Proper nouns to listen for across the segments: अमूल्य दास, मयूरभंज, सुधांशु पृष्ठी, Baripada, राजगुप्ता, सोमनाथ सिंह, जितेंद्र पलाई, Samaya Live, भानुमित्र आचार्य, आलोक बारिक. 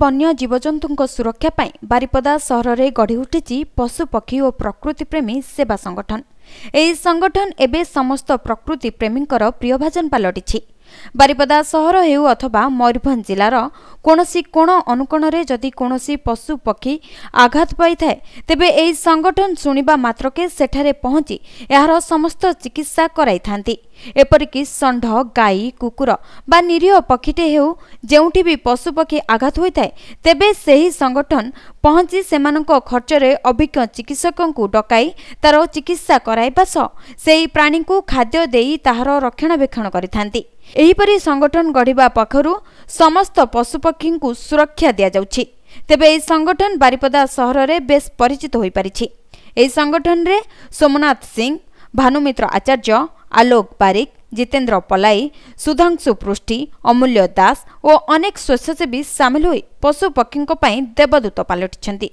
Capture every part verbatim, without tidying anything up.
वन्य जीवजंतुओं सुरक्षा पाई बारिपदा सहर में गढ़ी उठी पशुपक्षी और प्रकृति प्रेमी सेवा संगठन। यह संगठन एवं समस्त प्रकृति प्रेमी प्रियभाजन पलटि बारिपदा सहर हेउ अथवा मयूरभंज जिलार कौनसी कोण अनुकोण में जदि कौनसी पशुपक्षी आघात पाई थाए तेबे यह संगठन शुणिबा मात्रके सेठारे पहुंची यार समस्त चिकित्सा कराई थांती। एपरिकी षंढ गाई कुकुर बा निरीह पक्षीटे हेउ जेउठी भी पशुपक्षी आघात होई थाए तेबे सही संगठन पहुंची सेमानंको खर्चरे अभिज्ञ चिकित्सकंकु डकाई तारो चिकित्सा कराइबा सह सेही प्राणीकु खाद्य देई ताहार रक्षणाबेक्षण करिथांती। एहीपरि संगठन गढ़िबा पाखरु समस्त पशुपक्षी को सुरक्षा दिया जाउछि। तेबे एही संगठन बारिपदा सहर रे बेस परिचित होई परिछि। एही संगठन रे सोमनाथ सिंह, भानुमित्र आचार्य, आलोक बारिक, जितेंद्र पलाई, सुधांशु पृष्ठी, अमूल्य दास और अनेक स्वच्छसेवी सामिल हुई पशुपक्षी देवदूत पलटि।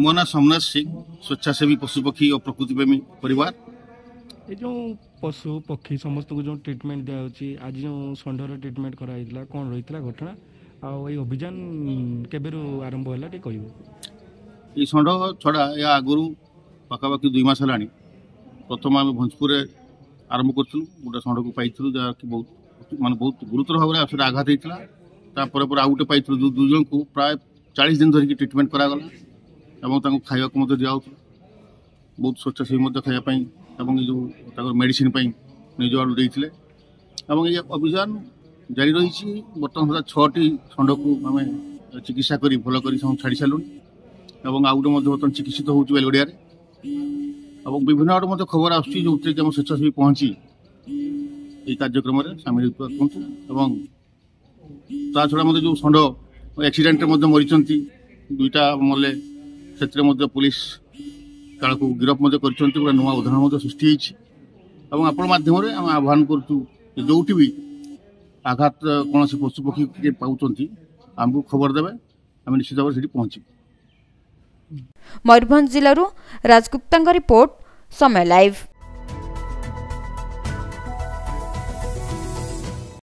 मो ना सोमनाथ सिंह, स्वच्छासेवी पशुपक्षी और प्रकृति प्रेमी परिवार। ये जो पशु पक्षी समस्त को जो ट्रीटमेंट दिया होची, आज जो षंढर ट्रीटमेंट कराई दिला कौन रही था घटना और ये अभियान केबेरु आरंभ होला टे कहियो। ये षंढ छड़ा या आगुरु पाखापाखि दुई मास हलानी प्रथम आम भंजपुर आरंभ करूँ गोटे षंढ को पाई जहाँकि बहुत मानते बहुत गुरुतर भाव से आघात होता तापर आउ गोटे पाई दुजन को प्राय चालीस दिन धरिकी ट्रिटमेंट करागला खावाक दिया बहुत स्वच्छासेवी खायापाई जो मेडिसीन निज आड़ देते ये अभियान जारी रही। बर्तमान सुधा छटी षंढ को आम चिकित्सा कर भल कर छाड़ सारूँ और आउ गोटे बर्तमान चिकित्सित होलगड़िया और विभिन्न आड़े खबर आसूँ जो कि आम स्वेच्छासेवी पहुँची ये कार्यक्रम में सामिल होता छड़ा मत जो षंढ एक्सीडेंट मरीज दुईटा मरले से पुलिस काल को गिरफ कर नुआ उदाहरण सृष्टि और आपण मध्यम आम आह्वान करूँ जोटी भी आघात कौन से पशुपक्षी पाँच आमको खबर देवे आम निश्चित भाव से पहुँचे। मयूरभंज जिलूर राजगुप्ता रिपोर्ट समय लाइव।